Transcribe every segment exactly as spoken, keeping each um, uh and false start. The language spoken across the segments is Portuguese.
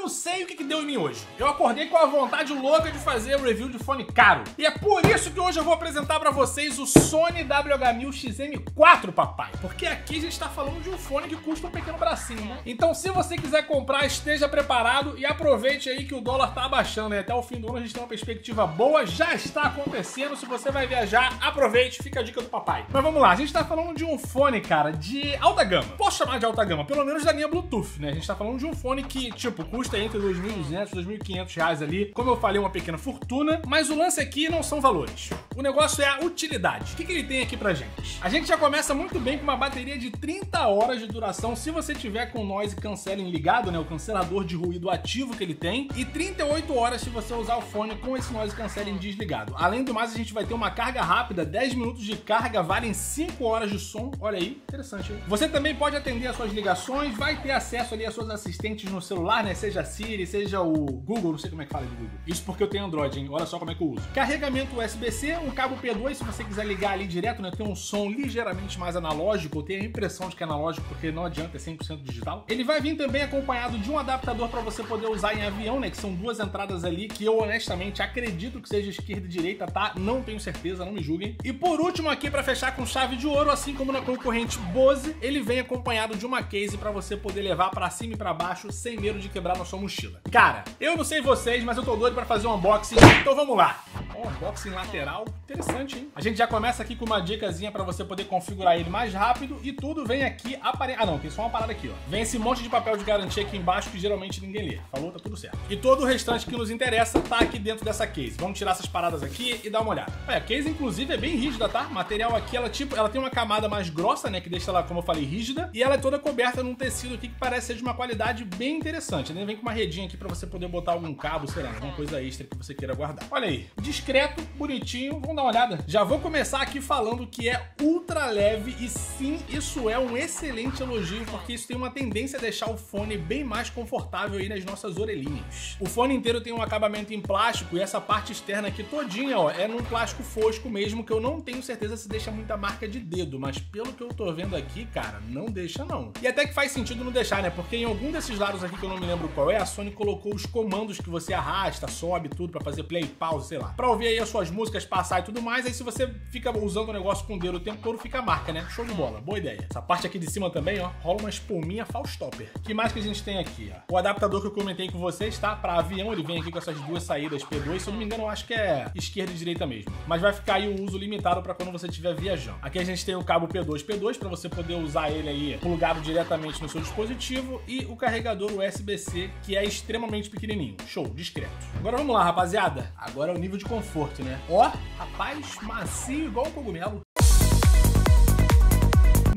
não sei o que, que deu em mim hoje. Eu acordei com a vontade louca de fazer review de fone caro. E é por isso que hoje eu vou apresentar pra vocês o Sony W H mil X M quatro, papai. Porque aqui a gente tá falando de um fone que custa um pequeno bracinho, né? Então se você quiser comprar, esteja preparado e aproveite aí que o dólar tá abaixando, né? Até o fim do ano a gente tem uma perspectiva boa, já está acontecendo. Se você vai viajar, aproveite, fica a dica do papai. Mas vamos lá, a gente tá falando de um fone, cara, de alta gama. Posso chamar de alta gama? Pelo menos da linha Bluetooth, né? A gente tá falando de um fone que, tipo, custa entre dois mil e duzentos e dois mil e quinhentos reais ali. Como eu falei, uma pequena fortuna. Mas o lance aqui não são valores. O negócio é a utilidade. O que, que ele tem aqui pra gente? A gente já começa muito bem com uma bateria de trinta horas de duração, se você tiver com o noise cancelling ligado, né? O cancelador de ruído ativo que ele tem. E trinta e oito horas se você usar o fone com esse noise cancelling desligado. Além do mais, a gente vai ter uma carga rápida. dez minutos de carga valem cinco horas de som. Olha aí, interessante, hein? Você também pode atender as suas ligações, vai ter acesso ali às suas assistentes no celular, né? Seja a Siri, seja o Google, não sei como é que fala de Google. Isso porque eu tenho Android, hein? Olha só como é que eu uso. Carregamento U S B C, um cabo P dois, se você quiser ligar ali direto, né? Tem um som ligeiramente mais analógico, eu tenho a impressão de que é analógico, porque não adianta, é cem por cento digital. Ele vai vir também acompanhado de um adaptador para você poder usar em avião, né? Que são duas entradas ali, que eu honestamente acredito que seja esquerda e direita, tá? Não tenho certeza, não me julguem. E por último aqui, para fechar com chave de ouro, assim como na concorrente Bose, ele vem acompanhado de uma case para você poder levar para cima e para baixo, sem medo de quebrar na sua mochila. Cara, eu não sei vocês, mas eu tô doido pra fazer um unboxing, então vamos lá. Um unboxing lateral, interessante, hein? A gente já começa aqui com uma dicasinha pra você poder configurar ele mais rápido e tudo vem aqui apare... Ah não, tem só uma parada aqui, ó. Vem esse monte de papel de garantia aqui embaixo que geralmente ninguém lê. Falou, tá tudo certo. E todo o restante que nos interessa tá aqui dentro dessa case. Vamos tirar essas paradas aqui e dar uma olhada. Olha, a case inclusive é bem rígida, tá? O material aqui, ela tipo, ela tem uma camada mais grossa, né? Que deixa ela, como eu falei, rígida. E ela é toda coberta num tecido aqui que parece ser de uma qualidade bem interessante. Ele vem com uma redinha aqui pra você poder botar algum cabo, sei lá, alguma coisa extra que você queira guardar. Olha aí, discreto, bonitinho, vamos dar uma olhada. Já vou começar aqui falando que é ultra leve e sim, isso é um excelente elogio, porque isso tem uma tendência a deixar o fone bem mais confortável aí nas nossas orelhinhas. O fone inteiro tem um acabamento em plástico e essa parte externa aqui todinha, ó, é num plástico fosco mesmo, que eu não tenho certeza se deixa muita marca de dedo, mas pelo que eu tô vendo aqui, cara, não deixa não. E até que faz sentido não deixar, né, porque em algum desses lados aqui que eu não me lembro qual é, a Sony colocou os comandos que você arrasta, sobe, tudo pra fazer play, pause, sei lá, pra ouvir aí as suas músicas, passar e tudo mais. Aí se você fica usando o negócio com o dedo o tempo todo, fica a marca, né? Show de bola, boa ideia. Essa parte aqui de cima também, ó, rola uma espuminha Faustopper. O que mais que a gente tem aqui, ó? O adaptador que eu comentei com vocês, tá? Pra avião, ele vem aqui com essas duas saídas P dois, se eu não me engano, eu acho que é esquerda e direita mesmo. Mas vai ficar aí o uso limitado pra quando você estiver viajando. Aqui a gente tem o cabo P dois P dois, pra você poder usar ele aí plugado diretamente no seu dispositivo, e o carregador U S B C, que é extremamente pequenininho. Show, discreto. Agora vamos lá, rapaziada. Agora é o nível de conforto, né? Ó, rapaz, macio igual um cogumelo.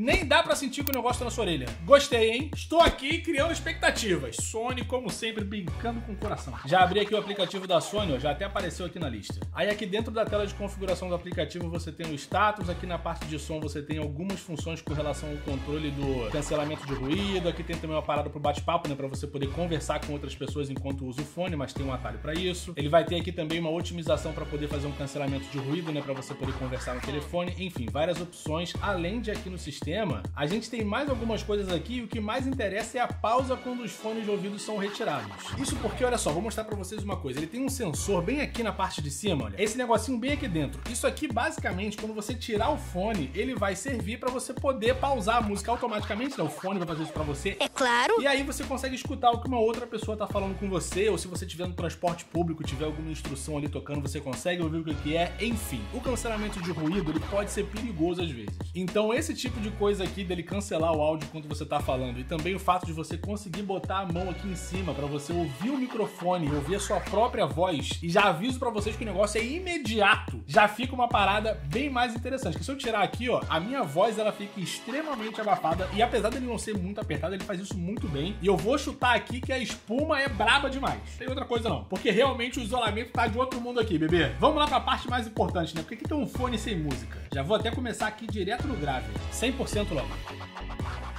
Nem dá pra sentir que o negócio tá na sua orelha. Gostei, hein? Estou aqui criando expectativas. Sony, como sempre, brincando com o coração. Já abri aqui o aplicativo da Sony, ó, já até apareceu aqui na lista. Aí aqui dentro da tela de configuração do aplicativo você tem o status, aqui na parte de som você tem algumas funções com relação ao controle do cancelamento de ruído, aqui tem também uma parada pro bate-papo, né, pra você poder conversar com outras pessoas enquanto usa o fone, mas tem um atalho pra isso. Ele vai ter aqui também uma otimização pra poder fazer um cancelamento de ruído, né, pra você poder conversar no telefone, enfim, várias opções, além de aqui no sistema a gente tem mais algumas coisas aqui, e o que mais interessa é a pausa quando os fones de ouvido são retirados. Isso porque, olha só, vou mostrar pra vocês uma coisa. Ele tem um sensor bem aqui na parte de cima, olha. Esse negocinho bem aqui dentro. Isso aqui, basicamente, quando você tirar o fone, ele vai servir pra você poder pausar a música automaticamente, né? O fone vai fazer isso pra você. É claro! E aí você consegue escutar o que uma outra pessoa tá falando com você, ou se você estiver no transporte público, tiver alguma instrução ali tocando, você consegue ouvir o que é, enfim. O cancelamento de ruído, ele pode ser perigoso às vezes. Então, esse tipo de coisa aqui dele cancelar o áudio enquanto você tá falando, e também o fato de você conseguir botar a mão aqui em cima pra você ouvir o microfone, ouvir a sua própria voz, e já aviso pra vocês que o negócio é imediato, já fica uma parada bem mais interessante, que se eu tirar aqui, ó, a minha voz, ela fica extremamente abafada, e apesar dele não ser muito apertado, ele faz isso muito bem, e eu vou chutar aqui que a espuma é braba demais, não tem outra coisa não, porque realmente o isolamento tá de outro mundo aqui, bebê. Vamos lá pra parte mais importante, né, porque aqui tem um fone sem música, já vou até começar aqui direto no grave, cem por cento logo.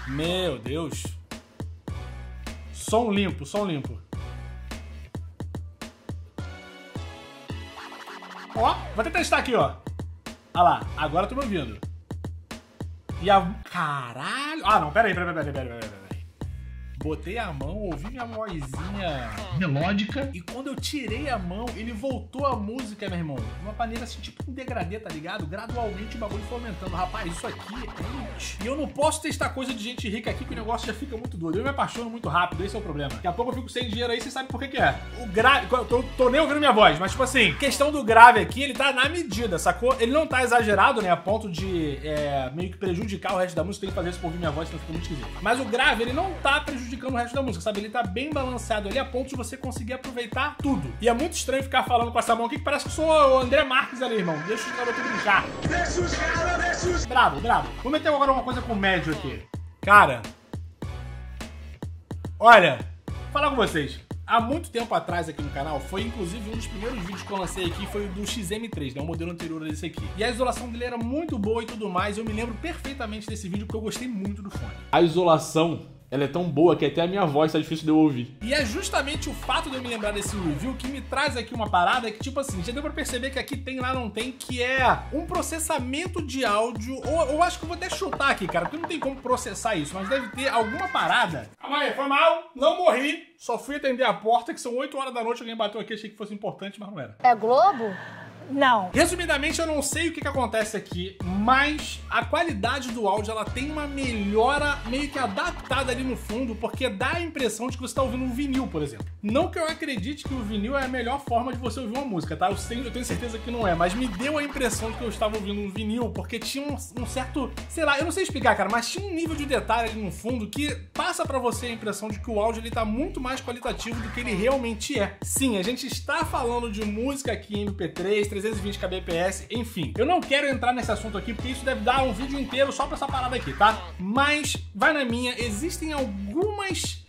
Meu Deus. Som limpo, som limpo. Ó, vou até testar aqui, ó. Olha lá, agora eu tô me ouvindo. E a... Caralho... Ah, não, peraí, peraí, peraí, peraí, peraí, peraí. botei a mão, ouvi minha vozinha melódica, e quando eu tirei a mão, ele voltou a música, meu irmão. Uma maneira assim, tipo um degradê, tá ligado? Gradualmente o bagulho foi aumentando. Rapaz, isso aqui é... E eu não posso testar coisa de gente rica aqui, que o negócio já fica muito doido. Eu me apaixono muito rápido, esse é o problema. Daqui a pouco eu fico sem dinheiro aí, você sabe por que que é. O grave... Eu tô, tô nem ouvindo minha voz, mas tipo assim, questão do grave aqui, ele tá na medida, sacou? Ele não tá exagerado, né? A ponto de é, meio que prejudicar o resto da música. Tem que fazer isso pra ouvir minha voz, senão fica muito esquisito. Mas o grave, ele não tá prejudicando o resto da música, sabe? Ele tá bem balanceado ali, a ponto de você conseguir aproveitar tudo. E é muito estranho ficar falando com essa mão aqui, que parece que sou o André Marques ali, irmão. Deixa os garotos brincar. Deixa os caras, deixa os... Bravo, bravo. Vou meter agora uma coisa com o médio aqui. Cara, olha, vou falar com vocês. Há muito tempo atrás aqui no canal, foi inclusive um dos primeiros vídeos que eu lancei aqui, foi o do X M três, né, o modelo anterior desse aqui. E a isolação dele era muito boa e tudo mais, eu me lembro perfeitamente desse vídeo porque eu gostei muito do fone. A isolação... ela é tão boa que até a minha voz tá difícil de eu ouvir. E é justamente o fato de eu me lembrar desse review que me traz aqui uma parada que, tipo assim, já deu pra perceber que aqui tem, lá não tem, que é um processamento de áudio, ou eu acho que eu vou até chutar aqui, cara, porque não tem como processar isso, mas deve ter alguma parada. Calma aí, foi mal, não morri, só fui atender a porta, que são oito horas da noite, alguém bateu aqui, achei que fosse importante, mas não era. É Globo? Não. Resumidamente, eu não sei o que que acontece aqui, mas a qualidade do áudio, ela tem uma melhora meio que adaptada ali no fundo, porque dá a impressão de que você está ouvindo um vinil, por exemplo. Não que eu acredite que o vinil é a melhor forma de você ouvir uma música, tá? Eu, sei, eu tenho certeza que não é, mas me deu a impressão de que eu estava ouvindo um vinil, porque tinha um, um certo, sei lá, eu não sei explicar, cara, mas tinha um nível de detalhe ali no fundo que passa pra você a impressão de que o áudio, ele tá muito mais qualitativo do que ele realmente é. Sim, a gente está falando de música aqui em M P três, trezentos e vinte kbps, enfim. Eu não quero entrar nesse assunto aqui, porque isso deve dar um vídeo inteiro só pra essa parada aqui, tá? Mas, vai na minha, existem algumas...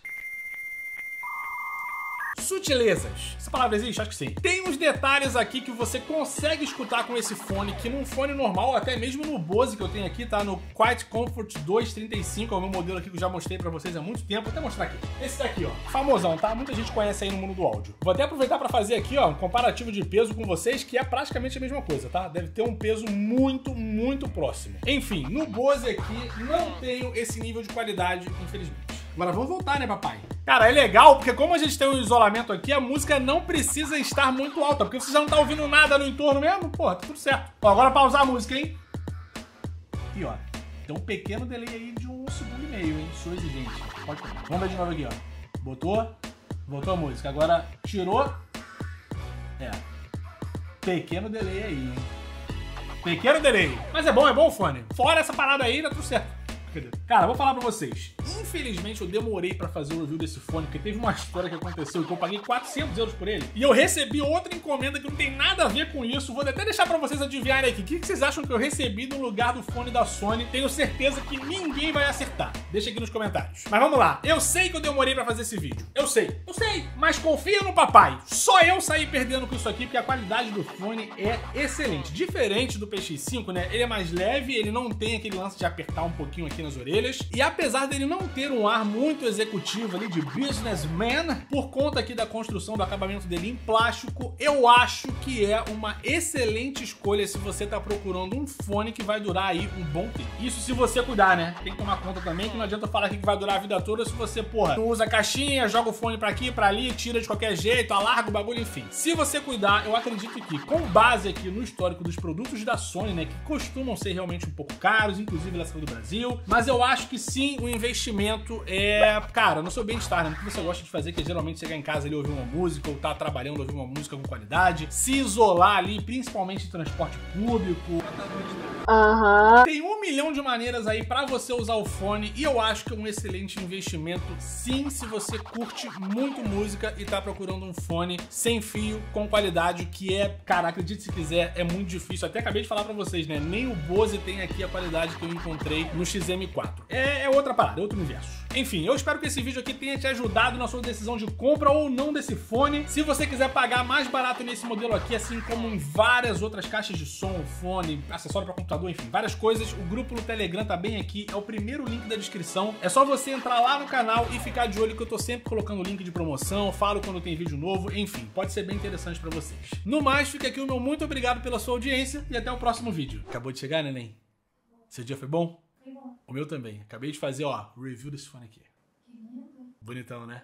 sutilezas. Essa palavra existe? Acho que sim. Tem uns detalhes aqui que você consegue escutar com esse fone, que num fone normal, até mesmo no Bose que eu tenho aqui, tá? No Quiet Comfort duzentos e trinta e cinco, é o meu modelo aqui que eu já mostrei pra vocês há muito tempo. Vou até mostrar aqui. Esse daqui, ó. Famosão, tá? Muita gente conhece aí no mundo do áudio. Vou até aproveitar pra fazer aqui, ó, um comparativo de peso com vocês, que é praticamente a mesma coisa, tá? Deve ter um peso muito, muito próximo. Enfim, no Bose aqui, não tenho esse nível de qualidade, infelizmente. Agora vamos voltar, né, papai? Cara, é legal, porque como a gente tem um isolamento aqui, a música não precisa estar muito alta, porque você já não tá ouvindo nada no entorno mesmo, porra, tá tudo certo. Ó, agora pausar a música, hein? E ó, tem um pequeno delay aí de um segundo e meio, hein? Sou exigente. Pode parar. Vamos ver de novo aqui, ó. Botou, voltou a música. Agora tirou. É. Pequeno delay aí, hein? Pequeno delay. Mas é bom, é bom o fone. Fora essa parada aí, tá tudo certo. Cara, vou falar pra vocês. Infelizmente, eu demorei pra fazer o review desse fone, porque teve uma história que aconteceu que eu paguei quatrocentos euros por ele. E eu recebi outra encomenda que não tem nada a ver com isso. Vou até deixar pra vocês adivinharem aqui. O que vocês acham que eu recebi no lugar do fone da Sony? Tenho certeza que ninguém vai acertar. Deixa aqui nos comentários. Mas vamos lá. Eu sei que eu demorei pra fazer esse vídeo. Eu sei. Eu sei. Mas confia no papai. Só eu saí perdendo com isso aqui, porque a qualidade do fone é excelente. Diferente do P X cinco, né? Ele é mais leve, ele não tem aquele lance de apertar um pouquinho aqui nas orelhas, e apesar dele não ter um ar muito executivo ali de businessman, por conta aqui da construção do acabamento dele em plástico, eu acho que é uma excelente escolha se você tá procurando um fone que vai durar aí um bom tempo. Isso se você cuidar, né? Tem que tomar conta também que não adianta falar aqui que vai durar a vida toda se você, porra, não usa caixinha, joga o fone pra aqui, pra ali, tira de qualquer jeito, alarga o bagulho, enfim. Se você cuidar, eu acredito que, com base aqui no histórico dos produtos da Sony, né, que costumam ser realmente um pouco caros, inclusive lá fora do Brasil, mas eu acho que sim, o investimento é, cara, no seu bem-estar, né? O que você gosta de fazer, que é geralmente chegar em casa e ouvir uma música, ou tá trabalhando ouvir uma música com qualidade, se isolar ali, principalmente em transporte público. Uhum. Tem um milhão de maneiras aí pra você usar o fone, e eu acho que é um excelente investimento, sim, se você curte muito música e tá procurando um fone sem fio, com qualidade, que é, cara, acredite se quiser, é muito difícil. Até acabei de falar pra vocês, né? Nem o Bose tem aqui a qualidade que eu encontrei no X M quatro. É, é outra parada, é outro universo. Enfim, eu espero que esse vídeo aqui tenha te ajudado na sua decisão de compra ou não desse fone. Se você quiser pagar mais barato nesse modelo aqui, assim como em várias outras caixas de som, fone, acessório para computador, enfim, várias coisas, o grupo no Telegram tá bem aqui, é o primeiro link da descrição. É só você entrar lá no canal e ficar de olho que eu tô sempre colocando link de promoção, falo quando tem vídeo novo, enfim, pode ser bem interessante para vocês. No mais, fica aqui o meu muito obrigado pela sua audiência e até o próximo vídeo. Acabou de chegar, neném? Seu dia foi bom? O meu também. Acabei de fazer, ó, review desse fone aqui. Bonitão, né?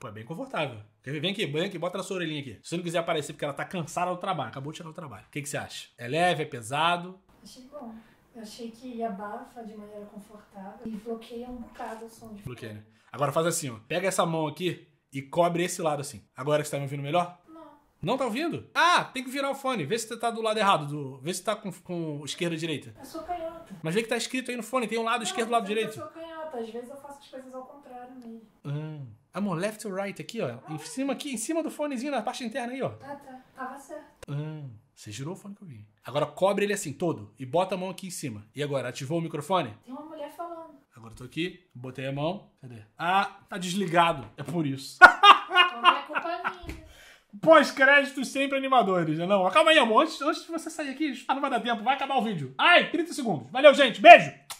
Pô, é bem confortável. Quer ver? Vem aqui, banha aqui, bota na sua orelhinha aqui. Se você não quiser aparecer porque ela tá cansada do trabalho, acabou de chegar do trabalho. O que, que você acha? É leve, é pesado? Achei bom. Eu achei que abafa de maneira confortável e bloqueia um bocado o som de fora. Bloqueia, né? Agora faz assim, ó. Pega essa mão aqui e cobre esse lado assim. Agora você tá me ouvindo melhor? Não. Não tá ouvindo? Ah, tem que virar o fone. Vê se você tá do lado errado. Do... Vê se tá com, com esquerda ou direita. Eu sou canhota. Mas vê que tá escrito aí no fone. Tem um lado não, esquerdo e um lado direito. Eu sou canhota. Às vezes eu faço as coisas ao contrário mesmo. Hum. Amor, left to right aqui, ó. Ah. Em cima aqui, em cima do fonezinho, na parte interna aí, ó. Ah, tá. Tava certo. Hum. Você girou o fone que eu vi. Agora cobre ele assim, todo. E bota a mão aqui em cima. E agora, ativou o microfone? Tem uma mulher falando. Agora eu tô aqui, botei a mão. Cadê? Ah, tá desligado. É por isso. Então não é culpa minha. Pós-créditos sempre animadores, né? Não, calma aí, amor. Antes, antes de você sair aqui, ah, não vai dar tempo. Vai acabar o vídeo. Ai, trinta segundos. Valeu, gente. Beijo!